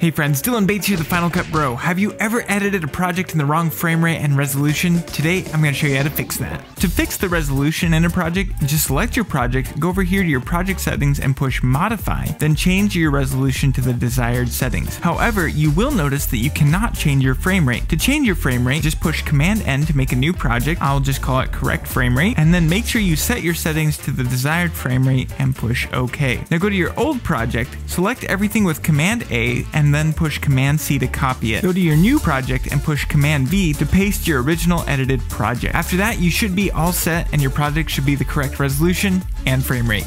Hey friends, Dylan Bates here, The Final Cut Bro. Have you ever edited a project in the wrong frame rate and resolution? Today, I'm going to show you how to fix that. To fix the resolution in a project, just select your project, go over here to your project settings and push modify, then change your resolution to the desired settings. However, you will notice that you cannot change your frame rate. To change your frame rate, just push Command N to make a new project. I'll just call it correct frame rate, and then make sure you set your settings to the desired frame rate and push OK. Now go to your old project, select everything with Command A, and then push Command C to copy it. Go to your new project and push Command V to paste your original edited project. After that, you should be all set and your project should be the correct resolution and frame rate.